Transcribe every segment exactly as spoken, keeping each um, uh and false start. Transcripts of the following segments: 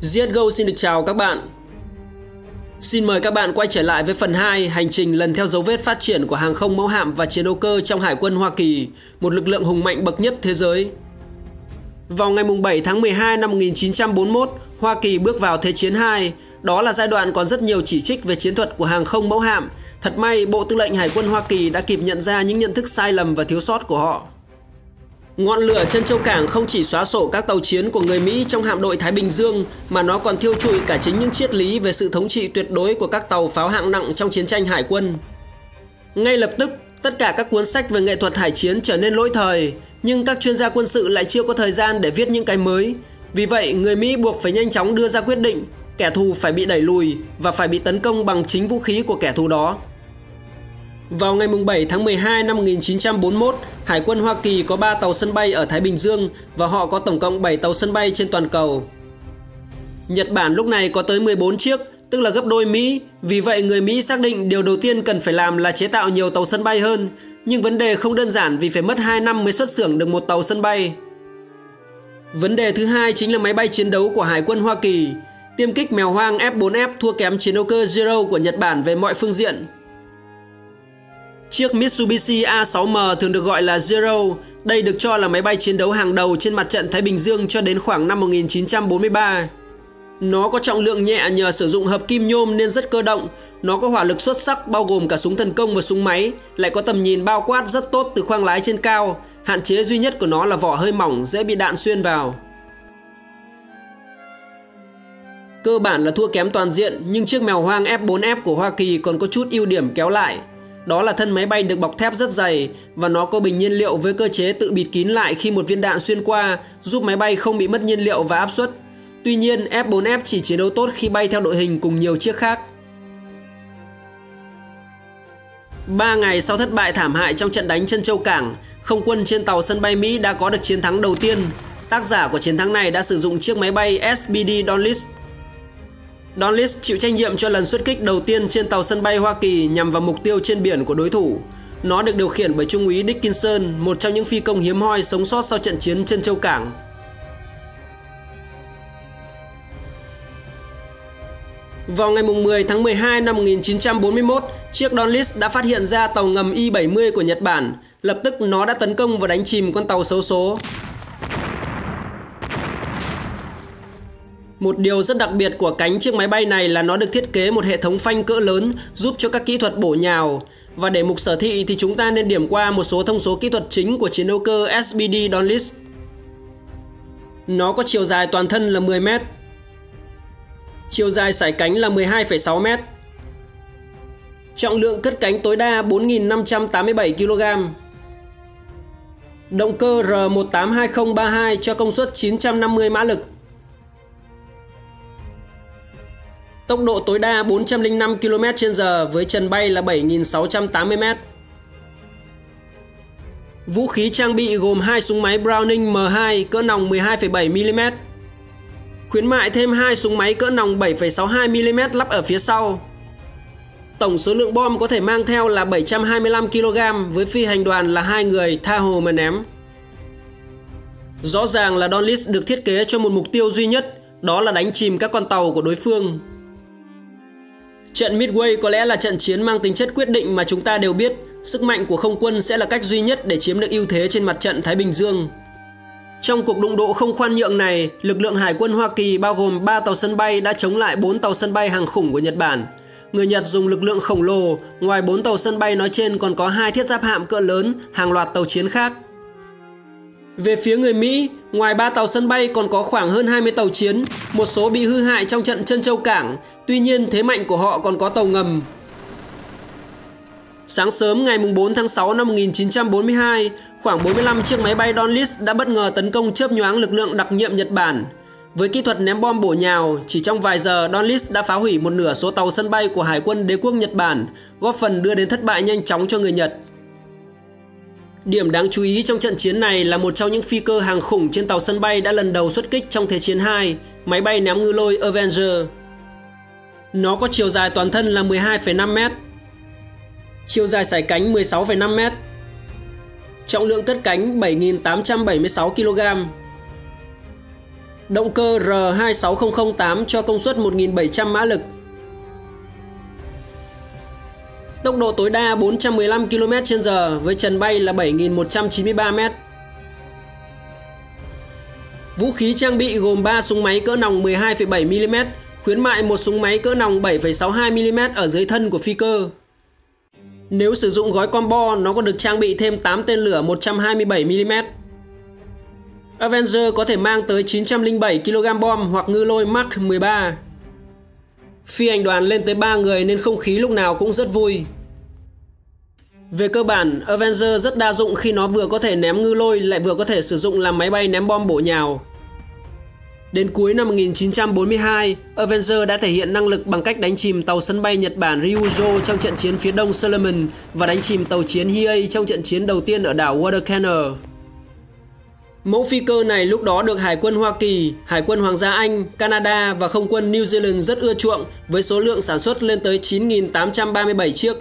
giê ét giê o xin được chào các bạn. Xin mời các bạn quay trở lại với phần hai, hành trình lần theo dấu vết phát triển của hàng không mẫu hạm và chiến đấu cơ trong Hải quân Hoa Kỳ, một lực lượng hùng mạnh bậc nhất thế giới. Vào ngày bảy tháng mười hai năm một nghìn chín trăm bốn mươi mốt, Hoa Kỳ bước vào Thế chiến hai. Đó là giai đoạn còn rất nhiều chỉ trích về chiến thuật của hàng không mẫu hạm. Thật may, Bộ Tư lệnh Hải quân Hoa Kỳ đã kịp nhận ra những nhận thức sai lầm và thiếu sót của họ. Ngọn lửa chân châu cảng không chỉ xóa sổ các tàu chiến của người Mỹ trong hạm đội Thái Bình Dương, mà nó còn thiêu trụi cả chính những triết lý về sự thống trị tuyệt đối của các tàu pháo hạng nặng trong chiến tranh hải quân. Ngay lập tức, tất cả các cuốn sách về nghệ thuật hải chiến trở nên lỗi thời, nhưng các chuyên gia quân sự lại chưa có thời gian để viết những cái mới. Vì vậy, người Mỹ buộc phải nhanh chóng đưa ra quyết định, kẻ thù phải bị đẩy lùi và phải bị tấn công bằng chính vũ khí của kẻ thù đó. Vào ngày bảy tháng mười hai năm một nghìn chín trăm bốn mươi mốt, Hải quân Hoa Kỳ có ba tàu sân bay ở Thái Bình Dương và họ có tổng cộng bảy tàu sân bay trên toàn cầu. Nhật Bản lúc này có tới mười bốn chiếc, tức là gấp đôi Mỹ. Vì vậy, người Mỹ xác định điều đầu tiên cần phải làm là chế tạo nhiều tàu sân bay hơn. Nhưng vấn đề không đơn giản vì phải mất hai năm mới xuất xưởng được một tàu sân bay. Vấn đề thứ hai chính là máy bay chiến đấu của Hải quân Hoa Kỳ. Tiêm kích mèo hoang F bốn F thua kém chiến đấu cơ Zero của Nhật Bản về mọi phương diện. Chiếc Mitsubishi A sáu M thường được gọi là Zero. Đây được cho là máy bay chiến đấu hàng đầu trên mặt trận Thái Bình Dương cho đến khoảng năm một nghìn chín trăm bốn mươi ba. Nó có trọng lượng nhẹ nhờ sử dụng hợp kim nhôm nên rất cơ động. Nó có hỏa lực xuất sắc bao gồm cả súng thần công và súng máy, lại có tầm nhìn bao quát rất tốt từ khoang lái trên cao. Hạn chế duy nhất của nó là vỏ hơi mỏng, dễ bị đạn xuyên vào. Cơ bản là thua kém toàn diện, nhưng chiếc mèo hoang F bốn F của Hoa Kỳ còn có chút ưu điểm kéo lại. Đó là thân máy bay được bọc thép rất dày và nó có bình nhiên liệu với cơ chế tự bịt kín lại khi một viên đạn xuyên qua, giúp máy bay không bị mất nhiên liệu và áp suất. Tuy nhiên, F bốn F chỉ chiến đấu tốt khi bay theo đội hình cùng nhiều chiếc khác. Ba ngày sau thất bại thảm hại trong trận đánh Chân Châu Cảng, không quân trên tàu sân bay Mỹ đã có được chiến thắng đầu tiên. Tác giả của chiến thắng này đã sử dụng chiếc máy bay ét bê đê Donlitz. Dauntless chịu trách nhiệm cho lần xuất kích đầu tiên trên tàu sân bay Hoa Kỳ nhằm vào mục tiêu trên biển của đối thủ. Nó được điều khiển bởi Trung úy Dickinson, một trong những phi công hiếm hoi sống sót sau trận chiến Chân Châu Cảng. Vào ngày mười tháng mười hai năm một nghìn chín trăm bốn mươi mốt, chiếc Dauntless đã phát hiện ra tàu ngầm I bảy mươi của Nhật Bản. Lập tức nó đã tấn công và đánh chìm con tàu xấu số. Một điều rất đặc biệt của cánh chiếc máy bay này là nó được thiết kế một hệ thống phanh cỡ lớn giúp cho các kỹ thuật bổ nhào. Và để mục sở thị thì chúng ta nên điểm qua một số thông số kỹ thuật chính của chiến đấu cơ ét bê đê Donlitz. Nó có chiều dài toàn thân là mười mét, chiều dài sải cánh là mười hai phẩy sáu mét, trọng lượng cất cánh tối đa bốn nghìn năm trăm tám mươi bảy ki lô gam, động cơ R một tám hai không ba hai cho công suất chín trăm năm mươi mã lực, tốc độ tối đa bốn trăm lẻ năm ki lô mét trên giờ với chân bay là bảy nghìn sáu trăm tám mươi mét. Vũ khí trang bị gồm hai súng máy Browning M hai cỡ nòng mười hai phẩy bảy mi li mét. Khuyến mại thêm hai súng máy cỡ nòng bảy phẩy sáu hai mi li mét lắp ở phía sau. Tổng số lượng bom có thể mang theo là bảy trăm hai mươi lăm ki lô gam với phi hành đoàn là hai người tha hồ mà ném. Rõ ràng là Dauntless được thiết kế cho một mục tiêu duy nhất, đó là đánh chìm các con tàu của đối phương. Trận Midway có lẽ là trận chiến mang tính chất quyết định mà chúng ta đều biết. Sức mạnh của không quân sẽ là cách duy nhất để chiếm được ưu thế trên mặt trận Thái Bình Dương. Trong cuộc đụng độ không khoan nhượng này, lực lượng Hải quân Hoa Kỳ bao gồm ba tàu sân bay đã chống lại bốn tàu sân bay hàng khủng của Nhật Bản. Người Nhật dùng lực lượng khổng lồ, ngoài bốn tàu sân bay nói trên còn có hai thiết giáp hạm cỡ lớn, hàng loạt tàu chiến khác. Về phía người Mỹ, ngoài ba tàu sân bay còn có khoảng hơn hai mươi tàu chiến, một số bị hư hại trong trận Chân Châu Cảng, tuy nhiên thế mạnh của họ còn có tàu ngầm. Sáng sớm ngày bốn tháng sáu năm một nghìn chín trăm bốn mươi hai, khoảng bốn mươi lăm chiếc máy bay Dauntless đã bất ngờ tấn công chớp nhoáng lực lượng đặc nhiệm Nhật Bản. Với kỹ thuật ném bom bổ nhào, chỉ trong vài giờ Dauntless đã phá hủy một nửa số tàu sân bay của Hải quân Đế quốc Nhật Bản, góp phần đưa đến thất bại nhanh chóng cho người Nhật. Điểm đáng chú ý trong trận chiến này là một trong những phi cơ hàng khủng trên tàu sân bay đã lần đầu xuất kích trong Thế chiến hai, máy bay ném ngư lôi Avenger. Nó có chiều dài toàn thân là mười hai phẩy năm mét, chiều dài sải cánh mười sáu phẩy năm mét, trọng lượng cất cánh bảy nghìn tám trăm bảy mươi sáu ki lô gam, động cơ R hai sáu không không tám cho công suất một nghìn bảy trăm mã lực. Tốc độ tối đa bốn trăm mười lăm ki lô mét trên giờ với trần bay là bảy nghìn một trăm chín mươi ba mét. Vũ khí trang bị gồm ba súng máy cỡ nòng mười hai phẩy bảy mi li mét, khuyến mại một súng máy cỡ nòng bảy phẩy sáu hai mi li mét ở dưới thân của phi cơ. Nếu sử dụng gói combo, nó còn được trang bị thêm tám tên lửa một trăm hai mươi bảy mi li mét. Avenger có thể mang tới chín trăm lẻ bảy ki lô gam bom hoặc ngư lôi Mark mười ba. Phi hành đoàn lên tới ba người nên không khí lúc nào cũng rất vui. Về cơ bản, Avenger rất đa dụng khi nó vừa có thể ném ngư lôi lại vừa có thể sử dụng làm máy bay ném bom bổ nhào. Đến cuối năm một nghìn chín trăm bốn mươi hai, Avenger đã thể hiện năng lực bằng cách đánh chìm tàu sân bay Nhật Bản Ryujo trong trận chiến phía đông Solomon và đánh chìm tàu chiến Hiei trong trận chiến đầu tiên ở đảo Watercanner. Mẫu phi cơ này lúc đó được Hải quân Hoa Kỳ, Hải quân Hoàng gia Anh, Canada và Không quân New Zealand rất ưa chuộng với số lượng sản xuất lên tới chín nghìn tám trăm ba mươi bảy chiếc.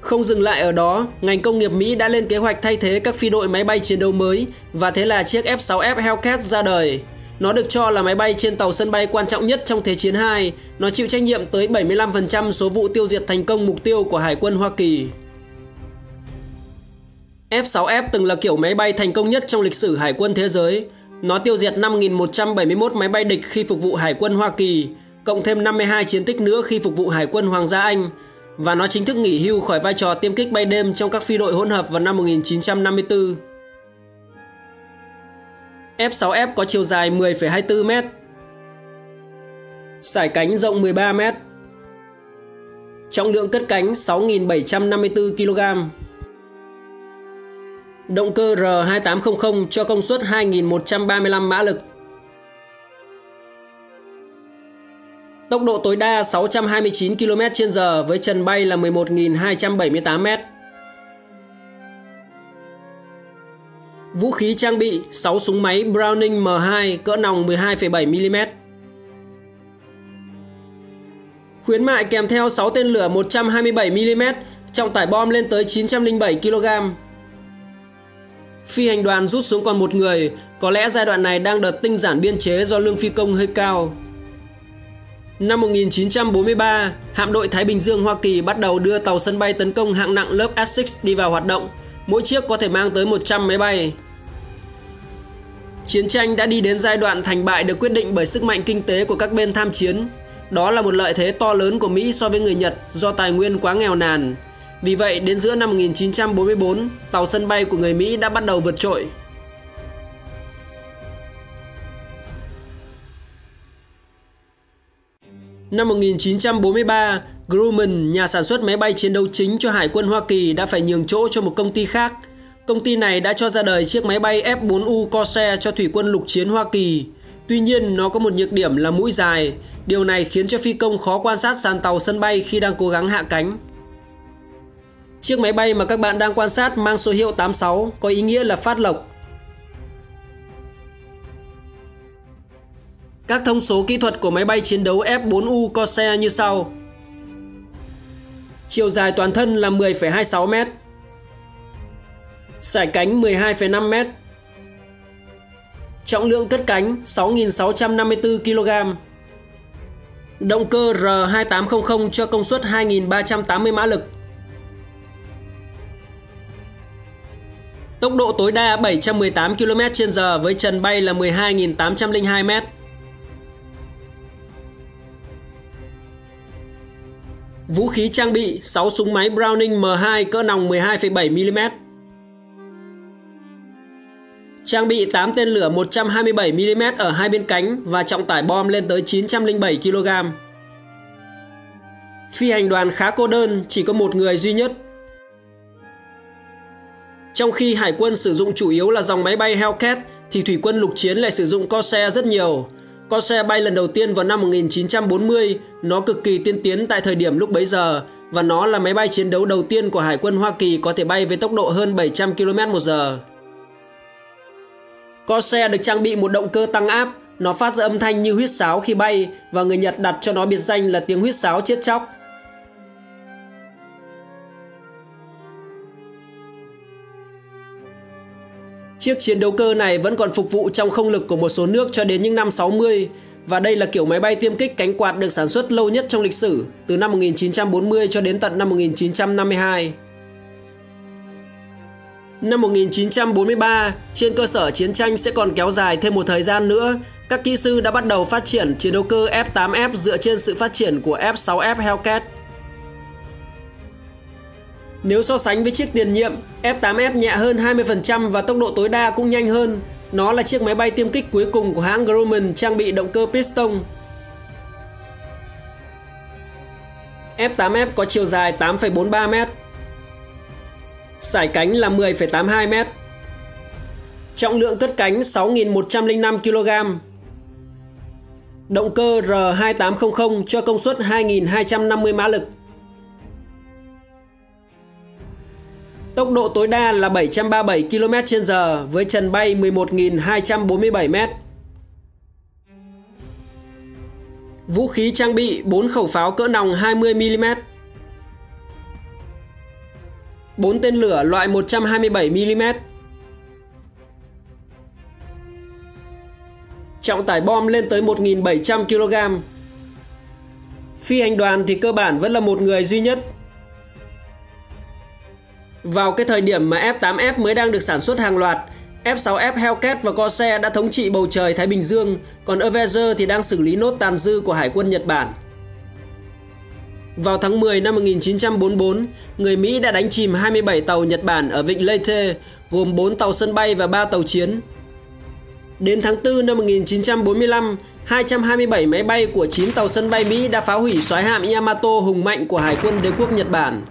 Không dừng lại ở đó, ngành công nghiệp Mỹ đã lên kế hoạch thay thế các phi đội máy bay chiến đấu mới và thế là chiếc F sáu F Hellcat ra đời. Nó được cho là máy bay trên tàu sân bay quan trọng nhất trong Thế chiến hai, nó chịu trách nhiệm tới bảy mươi lăm phần trăm số vụ tiêu diệt thành công mục tiêu của Hải quân Hoa Kỳ. F sáu F từng là kiểu máy bay thành công nhất trong lịch sử Hải quân thế giới. Nó tiêu diệt năm nghìn một trăm bảy mươi mốt máy bay địch khi phục vụ Hải quân Hoa Kỳ, cộng thêm năm mươi hai chiến tích nữa khi phục vụ Hải quân Hoàng gia Anh. Và nó chính thức nghỉ hưu khỏi vai trò tiêm kích bay đêm trong các phi đội hỗn hợp vào năm một nghìn chín trăm năm mươi tư. F sáu F có chiều dài mười phẩy hai mươi tư mét, sải cánh rộng mười ba mét, trọng lượng cất cánh sáu nghìn bảy trăm năm mươi tư ki lô gam. Động cơ R hai tám không không cho công suất hai nghìn một trăm ba mươi lăm mã lực. Tốc độ tối đa sáu trăm hai mươi chín ki lô mét trên giờ với trần bay là mười một nghìn hai trăm bảy mươi tám mét. Vũ khí trang bị sáu súng máy Browning M hai cỡ nòng mười hai phẩy bảy mi li mét. Khuyến mại kèm theo sáu tên lửa một trăm hai mươi bảy mi li mét, trọng tải bom lên tới chín trăm lẻ bảy ki lô gam. Phi hành đoàn rút xuống còn một người, có lẽ giai đoạn này đang đợt tinh giản biên chế do lương phi công hơi cao. Năm một nghìn chín trăm bốn mươi ba, hạm đội Thái Bình Dương Hoa Kỳ bắt đầu đưa tàu sân bay tấn công hạng nặng lớp A S I C S đi vào hoạt động, mỗi chiếc có thể mang tới một trăm máy bay. Chiến tranh đã đi đến giai đoạn thành bại được quyết định bởi sức mạnh kinh tế của các bên tham chiến. Đó là một lợi thế to lớn của Mỹ so với người Nhật do tài nguyên quá nghèo nàn. Vì vậy, đến giữa năm một nghìn chín trăm bốn mươi tư, tàu sân bay của người Mỹ đã bắt đầu vượt trội. Năm một nghìn chín trăm bốn mươi ba, Grumman, nhà sản xuất máy bay chiến đấu chính cho Hải quân Hoa Kỳ đã phải nhường chỗ cho một công ty khác. Công ty này đã cho ra đời chiếc máy bay F bốn U Corsair cho thủy quân lục chiến Hoa Kỳ. Tuy nhiên, nó có một nhược điểm là mũi dài. Điều này khiến cho phi công khó quan sát sàn tàu sân bay khi đang cố gắng hạ cánh. Chiếc máy bay mà các bạn đang quan sát mang số hiệu tám sáu, có ý nghĩa là phát lộc. Các thông số kỹ thuật của máy bay chiến đấu F bốn U Corsair như sau. Chiều dài toàn thân là mười phẩy hai mươi sáu mét, sải cánh mười hai phẩy năm mét, trọng lượng cất cánh sáu nghìn sáu trăm năm mươi tư ki lô gam. Động cơ R hai tám không không cho công suất hai nghìn ba trăm tám mươi mã lực. Tốc độ tối đa bảy trăm mười tám ki lô mét trên giờ với trần bay là mười hai nghìn tám trăm lẻ hai mét. Vũ khí trang bị sáu súng máy Browning M hai cỡ nòng mười hai phẩy bảy mi li mét. Trang bị tám tên lửa một trăm hai mươi bảy mi li mét ở hai bên cánh và trọng tải bom lên tới chín trăm lẻ bảy ki lô gam. Phi hành đoàn khá cô đơn, chỉ có một người duy nhất. Trong khi Hải quân sử dụng chủ yếu là dòng máy bay Hellcat thì thủy quân lục chiến lại sử dụng Corsair rất nhiều. Corsair bay lần đầu tiên vào năm một nghìn chín trăm bốn mươi, nó cực kỳ tiên tiến tại thời điểm lúc bấy giờ và nó là máy bay chiến đấu đầu tiên của Hải quân Hoa Kỳ có thể bay với tốc độ hơn bảy trăm ki lô mét trên giờ. Corsair được trang bị một động cơ tăng áp, nó phát ra âm thanh như huýt sáo khi bay và người Nhật đặt cho nó biệt danh là tiếng huýt sáo chết chóc. Chiếc chiến đấu cơ này vẫn còn phục vụ trong không lực của một số nước cho đến những năm sáu mươi, và đây là kiểu máy bay tiêm kích cánh quạt được sản xuất lâu nhất trong lịch sử, từ năm một nghìn chín trăm bốn mươi cho đến tận năm một nghìn chín trăm năm mươi hai. Năm một nghìn chín trăm bốn mươi ba, trên cơ sở chiến tranh sẽ còn kéo dài thêm một thời gian nữa, các kỹ sư đã bắt đầu phát triển chiến đấu cơ F tám F dựa trên sự phát triển của F sáu F Hellcat. Nếu so sánh với chiếc tiền nhiệm, F tám F nhẹ hơn hai mươi phần trăm và tốc độ tối đa cũng nhanh hơn. Nó là chiếc máy bay tiêm kích cuối cùng của hãng Grumman trang bị động cơ piston. F tám F có chiều dài tám phẩy bốn ba mét, sải cánh là mười phẩy tám hai mét, trọng lượng cất cánh sáu nghìn một trăm lẻ năm ki lô gam, động cơ R hai tám không không cho công suất hai nghìn hai trăm năm mươi mã lực. Tốc độ tối đa là bảy trăm ba mươi bảy ki lô mét trên giờ với trần bay mười một nghìn hai trăm bốn mươi bảy mét. Vũ khí trang bị bốn khẩu pháo cỡ nòng hai mươi mi li mét, bốn tên lửa loại một trăm hai mươi bảy mi li mét. Trọng tải bom lên tới một nghìn bảy trăm ki lô gam. Phi hành đoàn thì cơ bản vẫn là một người duy nhất. Vào cái thời điểm mà F tám F mới đang được sản xuất hàng loạt, F sáu F Hellcat và Corsair đã thống trị bầu trời Thái Bình Dương, còn Avenger thì đang xử lý nốt tàn dư của Hải quân Nhật Bản. Vào tháng mười năm một nghìn chín trăm bốn mươi tư, người Mỹ đã đánh chìm hai mươi bảy tàu Nhật Bản ở vịnh Leyte, gồm bốn tàu sân bay và ba tàu chiến. Đến tháng tư năm một nghìn chín trăm bốn mươi lăm, hai trăm hai mươi bảy máy bay của chín tàu sân bay Mỹ đã phá hủy soái hạm Yamato hùng mạnh của Hải quân Đế quốc Nhật Bản.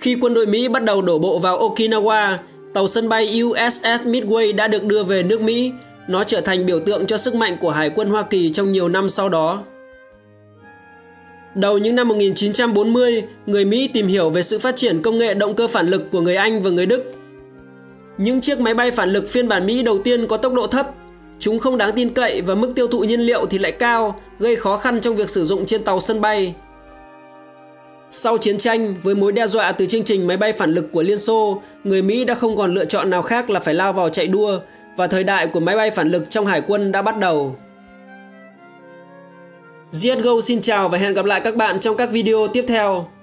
Khi quân đội Mỹ bắt đầu đổ bộ vào Okinawa, tàu sân bay U S S Midway đã được đưa về nước Mỹ. Nó trở thành biểu tượng cho sức mạnh của Hải quân Hoa Kỳ trong nhiều năm sau đó. Đầu những năm một nghìn chín trăm bốn mươi, người Mỹ tìm hiểu về sự phát triển công nghệ động cơ phản lực của người Anh và người Đức. Những chiếc máy bay phản lực phiên bản Mỹ đầu tiên có tốc độ thấp, chúng không đáng tin cậy và mức tiêu thụ nhiên liệu thì lại cao, gây khó khăn trong việc sử dụng trên tàu sân bay. Sau chiến tranh, với mối đe dọa từ chương trình máy bay phản lực của Liên Xô, người Mỹ đã không còn lựa chọn nào khác là phải lao vào chạy đua, và thời đại của máy bay phản lực trong hải quân đã bắt đầu. giê ét giê o xin chào và hẹn gặp lại các bạn trong các video tiếp theo.